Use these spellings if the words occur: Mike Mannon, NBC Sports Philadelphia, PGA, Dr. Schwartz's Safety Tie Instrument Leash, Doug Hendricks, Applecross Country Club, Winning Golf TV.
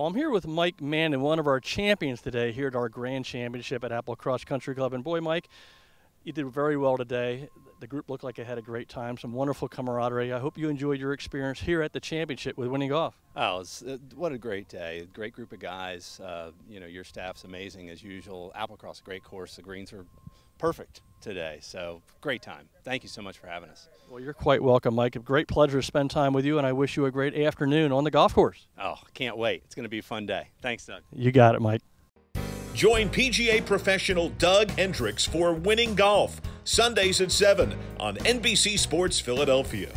Well, I'm here with Mike Mannon, one of our champions today here at our Grand Championship at Applecross Country Club. And boy, Mike, you did very well today. The group looked like it had a great time, some wonderful camaraderie. I hope you enjoyed your experience here at the championship with winning golf. Oh, what a great day. A great group of guys. You know, your staff's amazing as usual. Applecross, a great course. The greens are perfect today, so great time. Thank you so much for having us. Well, you're quite welcome, Mike. A great pleasure to spend time with you, and I wish you a great afternoon on the golf course. Oh, can't wait. It's going to be a fun day. Thanks, Doug. You got it, Mike. Join PGA professional Doug Hendricks for Winning Golf, Sundays at 7 on NBC Sports Philadelphia.